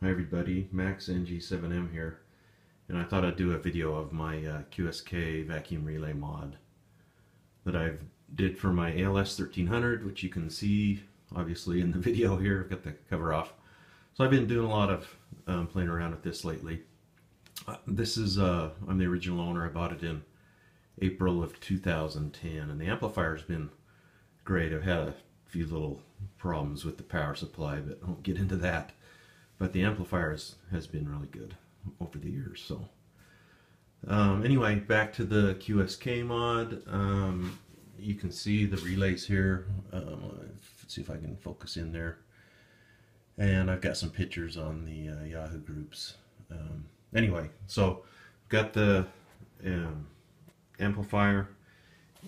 Hi everybody, MaxNG7M here, and I thought I'd do a video of my QSK vacuum relay mod that I did for my ALS 1300, which you can see obviously in the video here. I've got the cover off. So I've been doing a lot of playing around with this lately. This is, I'm the original owner. I bought it in April of 2010, and the amplifier's been great. I've had a few little problems with the power supply, but I won't get into that. But the amplifier has been really good over the years. So anyway, back to the QSK mod. You can see the relays here. Let's see if I can focus in there. And I've got some pictures on the Yahoo groups. Anyway, so I've got the amplifier,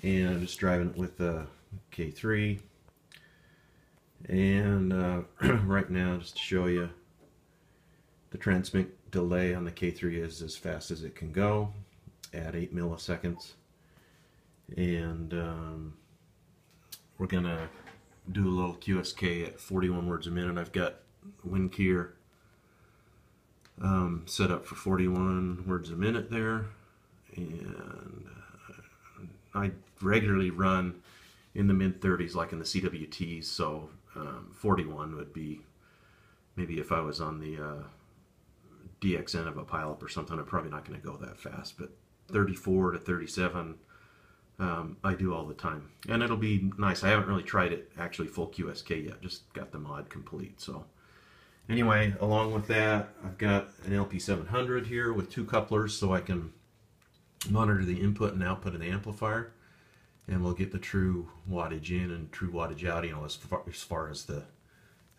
and I'm just driving it with the K3. And right now, just to show you, the transmit delay on the K3 is as fast as it can go at 8 milliseconds, and we're gonna do a little QSK at 41 words a minute. I've got WinKeyer set up for 41 words a minute there, and I regularly run in the mid 30s, like in the CWTs, so 41 would be, maybe if I was on the DXN of a pileup or something, I'm probably not going to go that fast, but 34 to 37 I do all the time, and it'll be nice. I haven't really tried it actually full QSK yet, just got the mod complete. So anyway, along with that, I've got an LP700 here with two couplers, so I can monitor the input and output of the amplifier, and we'll get the true wattage in and true wattage out, you know, as far as the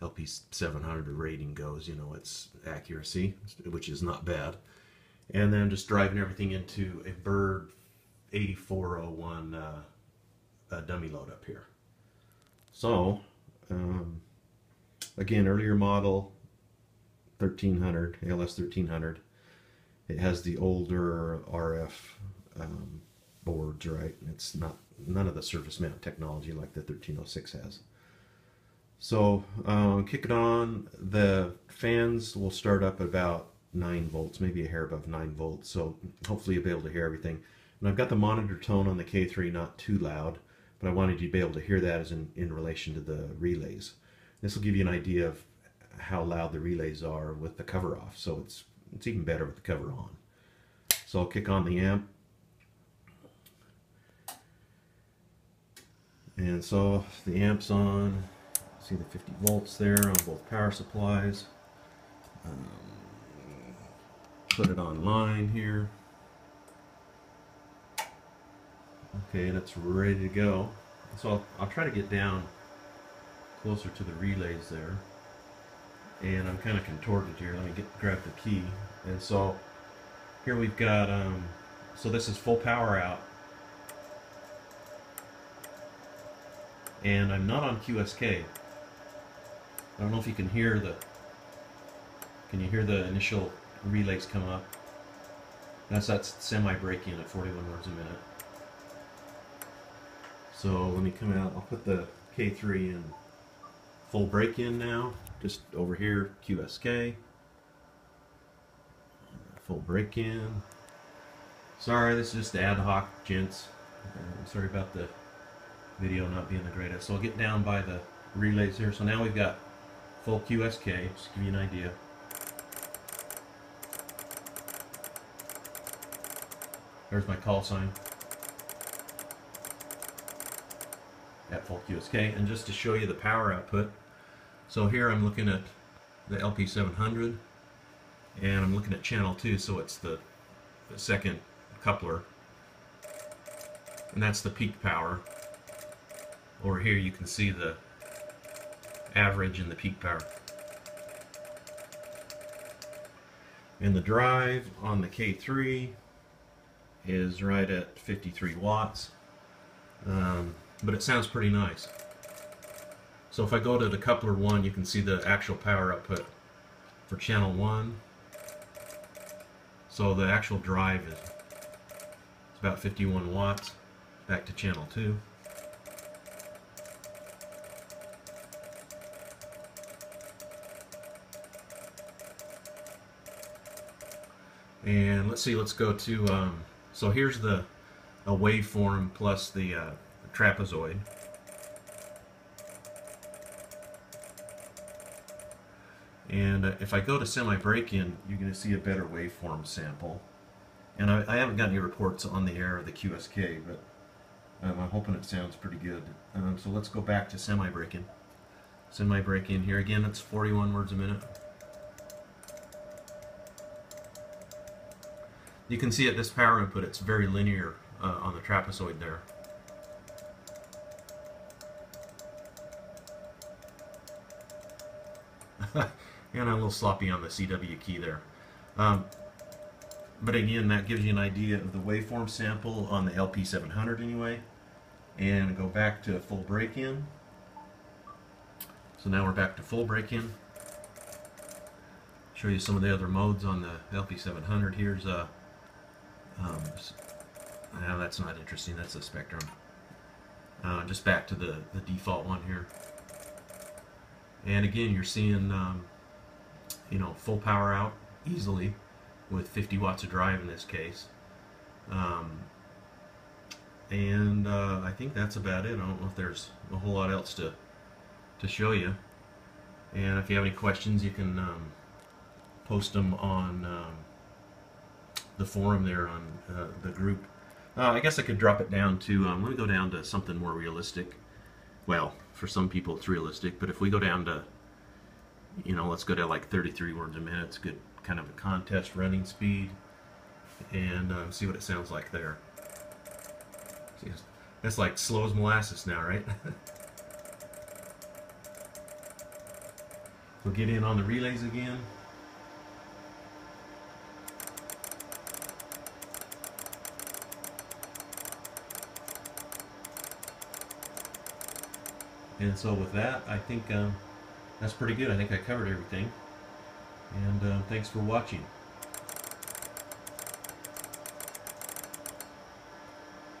LP700 rating goes, you know, its accuracy, which is not bad. And then just driving everything into a Bird 8401 a dummy load up here. So again, earlier model 1300, ALS 1300, it has the older RF boards, right? It's not, none of the surface mount technology like the 1306 has. So kick it on. The fans will start up at about 9 volts, maybe a hair above 9 volts, so hopefully you'll be able to hear everything. And I've got the monitor tone on the K3 not too loud, but I wanted you to be able to hear that as in relation to the relays. This will give you an idea of how loud the relays are with the cover off, so it's even better with the cover on. So I'll kick on the amp. And so the amp's on. See the 50 volts there on both power supplies. Put it on line here. Okay, and it's ready to go. So I'll try to get down closer to the relays there. And I'm kind of contorted here. Let me grab the key. And so here we've got, so this is full power out. And I'm not on QSK. I don't know if you can hear the, can you hear the initial relays come up? That's semi-breaking at 41 words a minute. So let me come out, I'll put the K3 in full break-in now, just over here, QSK. Full break-in. Sorry, this is just ad hoc, gents. Sorry about the video not being the greatest. So I'll get down by the relays here. So now we've got full QSK, just to give you an idea. There's my call sign at full QSK. And just to show you the power output, so here I'm looking at the LP700, and I'm looking at channel 2, so it's the second coupler, and that's the peak power. Over here you can see the average and the peak power. And the drive on the K3 is right at 53 watts, but it sounds pretty nice. So if I go to the coupler 1, you can see the actual power output for channel 1. So the actual drive is about 51 watts back to channel 2. And let's see, let's go to, so here's the waveform plus the trapezoid. And if I go to semi-break-in, you're going to see a better waveform sample. And I haven't got any reports on the air of the QSK, but I'm hoping it sounds pretty good. So let's go back to semi-break-in. Semi-break-in here again, it's 41 words a minute. You can see at this power input, it's very linear on the trapezoid there. And I'm a little sloppy on the CW key there. But again, that gives you an idea of the waveform sample on the LP700 anyway. And go back to full break-in. So now we're back to full break-in. Show you some of the other modes on the LP700. Here's a... no, that's not interesting. That's a spectrum. Just back to the default one here. And again, you're seeing, you know, full power out easily with 50 watts of drive in this case. I think that's about it. I don't know if there's a whole lot else to show you. And if you have any questions, you can post them on the forum there on the group. I guess I could drop it down to, let me go down to something more realistic. Well, for some people it's realistic, but if we go down to, you know, let's go to like 33 words a minute, it's good, kind of a contest running speed, and see what it sounds like there. That's like slow as molasses now, right? We'll get in on the relays again. And so with that, I think that's pretty good. I think I covered everything. And thanks for watching.